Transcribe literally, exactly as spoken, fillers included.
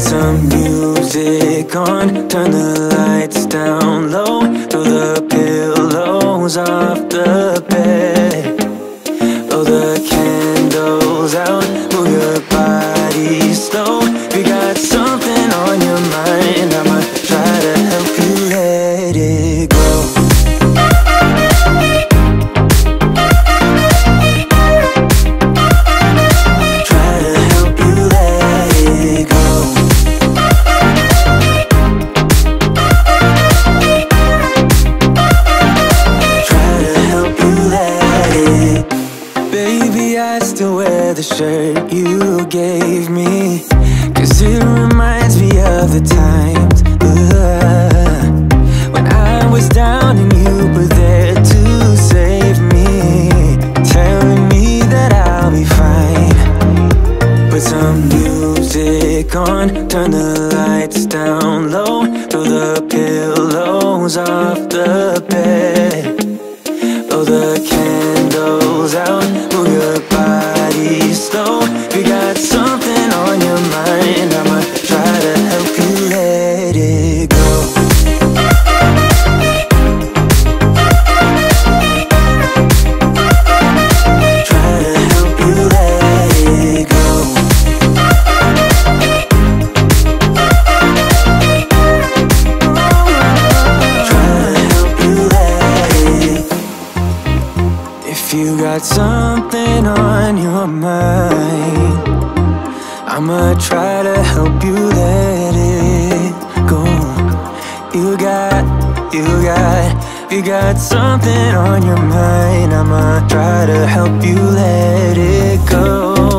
Put some music on, turn the lights down low, throw the pillows off the bed, blow the candles out, move your body slow. If you got something on your mind, I'ma try to help you let it go. The shirt you gave me, cause it reminds me of the times uh, when I was down and you were there to save me, telling me that I'll be fine. Put some music on, turn the lights down low, throw the pillows off the bed, blow the candles out, move your body slow. If you got something on your mind, I'ma try to help you let it go. If you got something on your mind, I'ma try to help you let it go. You got, you got, you got something on your mind, I'ma try to help you let it go.